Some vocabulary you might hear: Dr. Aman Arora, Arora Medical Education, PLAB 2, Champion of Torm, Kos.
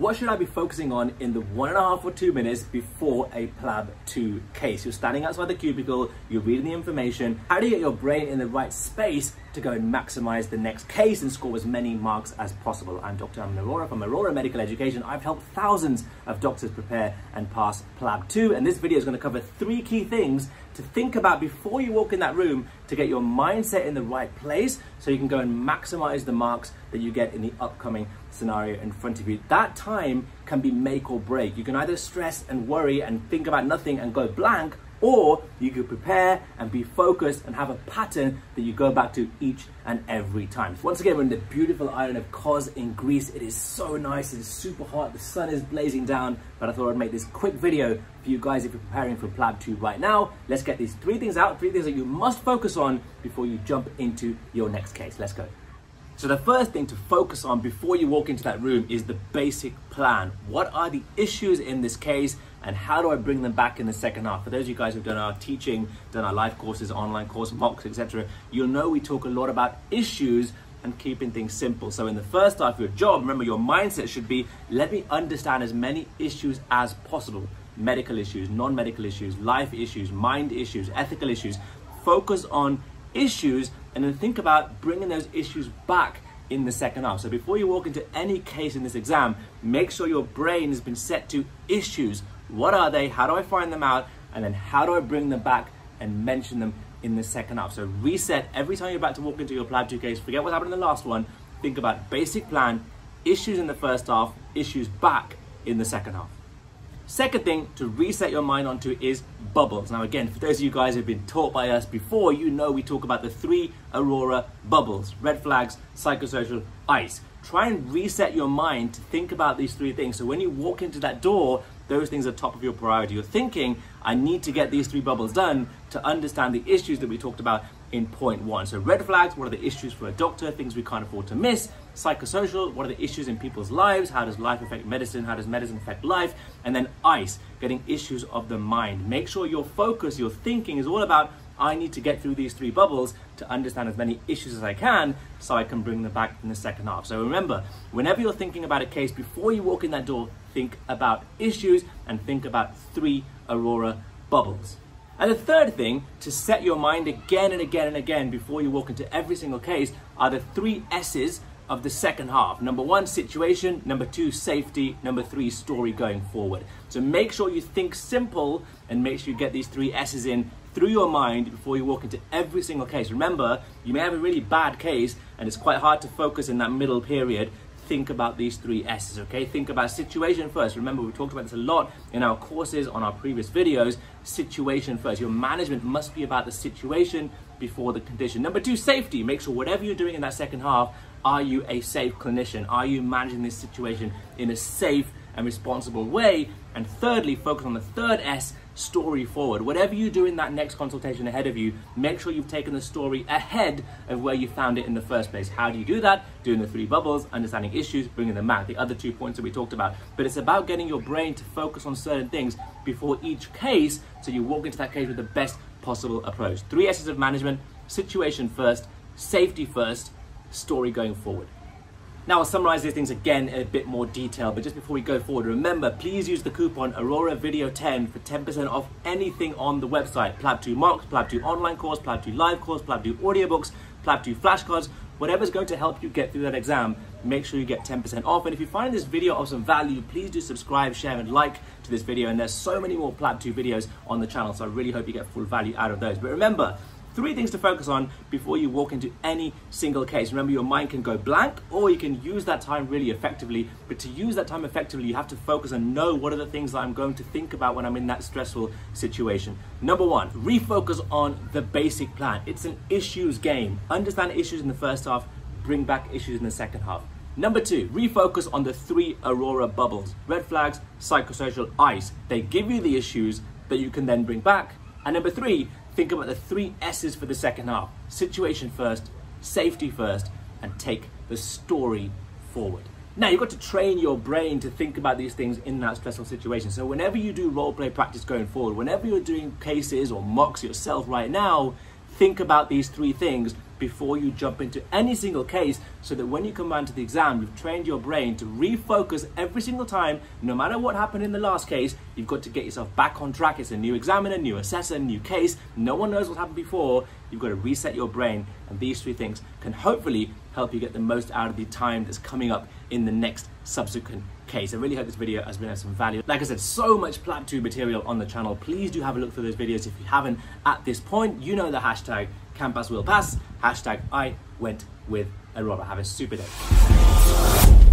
what should I be focusing on in the 1.5 or 2 minutes before a PLAB 2 case? You're standing outside the cubicle, you're reading the information. How do you get your brain in the right space to go and maximize the next case and score as many marks as possible? I'm Dr. Aman Arora from Arora Medical Education. I've helped thousands of doctors prepare and pass PLAB 2, and this video is going to cover 3 key things to think about before you walk in that room to get your mindset in the right place so you can go and maximize the marks that you get in the upcoming scenario in front of you. That time can be make or break. You can either stress and worry and think about nothing and go blank, or you could prepare and be focused and have a pattern that you go back to each and every time. Once again, we're in the beautiful island of Kos in Greece. It is so nice, it is super hot, the sun is blazing down, but I thought I'd make this quick video for you guys if you're preparing for PLAB 2 right now. Let's get these 3 things out, 3 things that you must focus on before you jump into your next case. Let's go. So the first thing to focus on before you walk into that room is the basic plan. What are the issues in this case and how do I bring them back in the second half? For those of you guys who've done our teaching, done our live courses, online course, mocks, etc., you'll know we talk a lot about issues and keeping things simple. So in the first half of your job, remember your mindset should be, let me understand as many issues as possible. Medical issues, non-medical issues, life issues, mind issues, ethical issues. Focus on issues and then think about bringing those issues back in the second half. So before you walk into any case in this exam, make sure your brain has been set to issues. What are they? How do I find them out? And then how do I bring them back and mention them in the second half? So reset every time you're about to walk into your PLAB 2 case. Forget what happened in the last one. Think about basic plan, issues in the first half, issues back in the second half. Second thing to reset your mind onto is bubbles. Now again, for those of you guys who've been taught by us before, you know we talk about the 3 Arora bubbles: red flags, psychosocial, ice. Try and reset your mind to think about these 3 things. So when you walk into that door, those things are top of your priority. You're thinking, I need to get these 3 bubbles done to understand the issues that we talked about in point 1. So red flags, what are the issues for a doctor, things we can't afford to miss? Psychosocial, what are the issues in people's lives? How does life affect medicine? How does medicine affect life? And then ice, getting issues of the mind. Make sure your focus, your thinking is all about, I need to get through these 3 bubbles to understand as many issues as I can so I can bring them back in the second half. So remember, whenever you're thinking about a case, before you walk in that door, think about issues and think about 3 Arora bubbles. And the third thing to set your mind again and again and again before you walk into every single case are the 3 S's of the second half. Number 1, situation. Number 2, safety. Number 3, story going forward. So make sure you think simple and make sure you get these 3 S's in through your mind before you walk into every single case. Remember, you may have a really bad case and it's quite hard to focus in that middle period. Think about these 3 S's, okay? Think about situation first. Remember, we talked about this a lot in our courses, on our previous videos. Situation first. Your management must be about the situation before the condition. Number 2, safety. Make sure whatever you're doing in that second half, are you a safe clinician? Are you managing this situation in a safe and responsible way? And thirdly, focus on the third S, story forward. Whatever you do in that next consultation ahead of you, make sure you've taken the story ahead of where you found it in the first place. How do you do that? Doing the 3 bubbles, understanding issues, bringing them out, the other 2 points that we talked about. But it's about getting your brain to focus on certain things before each case so you walk into that case with the best possible approach. 3 S's of management: situation first, safety first, story going forward. Now I'll summarize these things again in a bit more detail, but just before we go forward, remember, please use the coupon AroraVideo10 for 10% off anything on the website. PLAB 2 mocks, PLAB 2 online course, PLAB 2 live course, PLAB 2 audiobooks, PLAB 2 flashcards, whatever's going to help you get through that exam, make sure you get 10% off. And if you find this video of some value, please do subscribe, share, and like to this video. And there's so many more PLAB 2 videos on the channel, so I really hope you get full value out of those. But remember, 3 things to focus on before you walk into any single case. Remember, your mind can go blank or you can use that time really effectively. But to use that time effectively, you have to focus and know what are the things that I'm going to think about when I'm in that stressful situation. Number 1, refocus on the basic plan. It's an issues game. Understand issues in the first half, bring back issues in the second half. Number 2, refocus on the 3 Arora bubbles: red flags, psychosocial, ice. They give you the issues that you can then bring back. And number 3, think about the 3 S's for the second half: situation first, safety first, and take the story forward. Now, you've got to train your brain to think about these things in that stressful situation. So whenever you do role play practice going forward, whenever you're doing cases or mocks yourself right now, think about these three things before you jump into any single case, so that when you come round to the exam, you've trained your brain to refocus every single time. No matter what happened in the last case, you've got to get yourself back on track. It's a new examiner, new assessor, new case. No one knows what happened before. You've got to reset your brain, and these three things can hopefully help you get the most out of the time that's coming up in the next subsequent case. I really hope this video has been of some value. Like I said, so much PLAB 2 material on the channel. Please do have a look for those videos if you haven't. At this point, you know the hashtag CampusWillPass, #IWentWithArora. Have a super day.